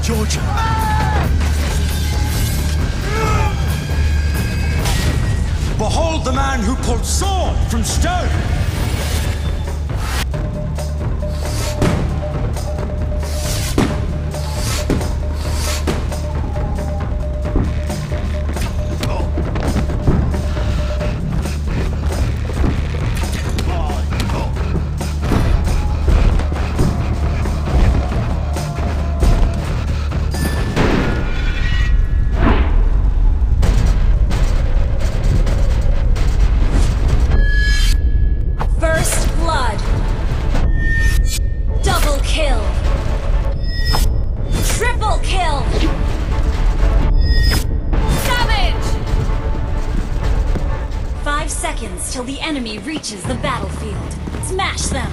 now, George. Behold the man who pulled sword from stone. Till the enemy reaches the battlefield. Smash them!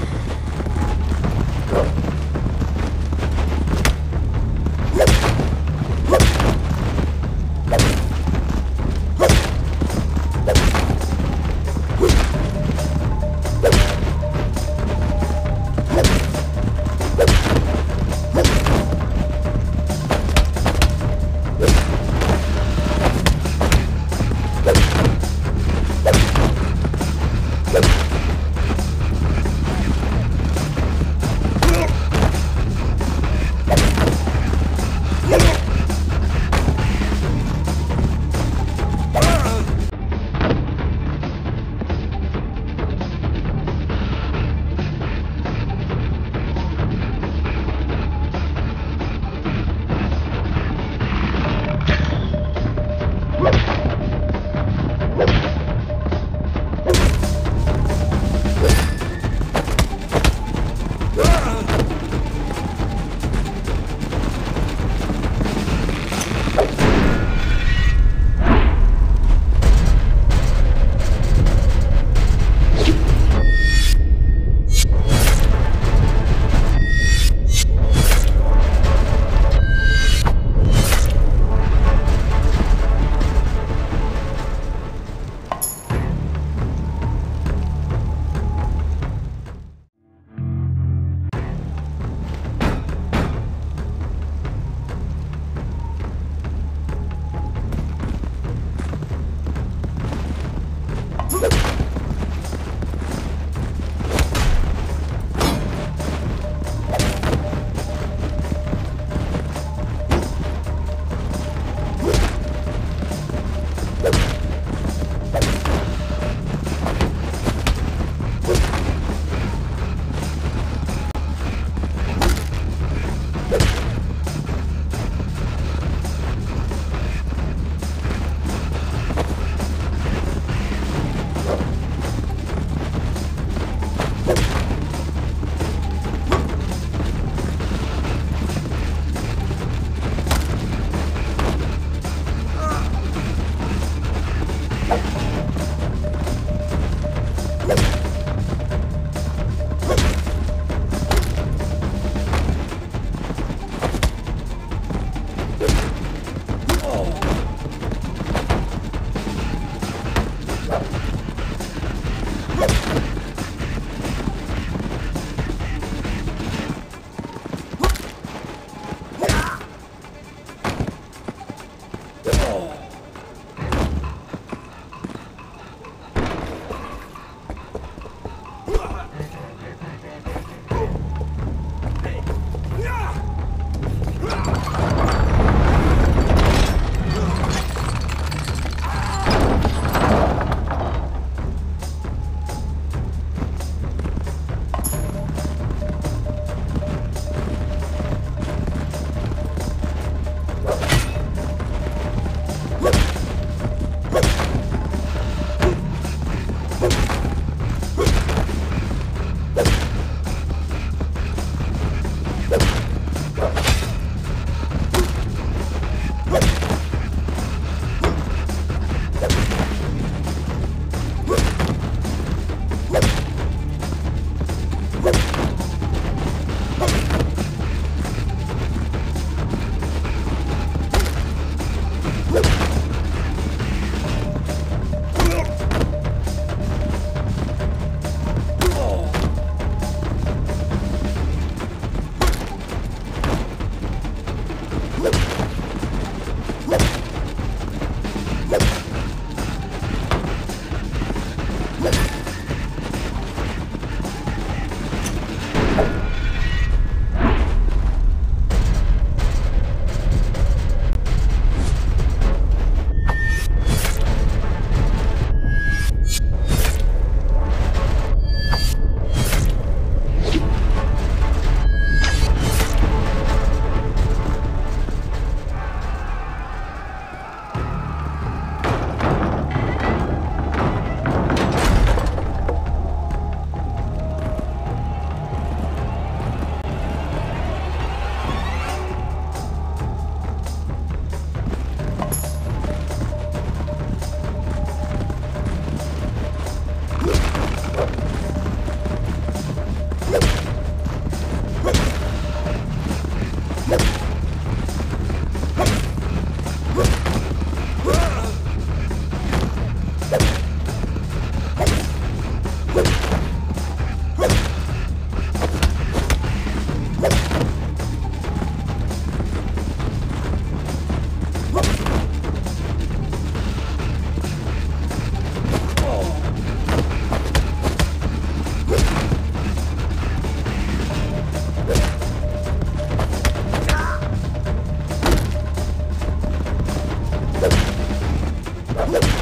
Let's go.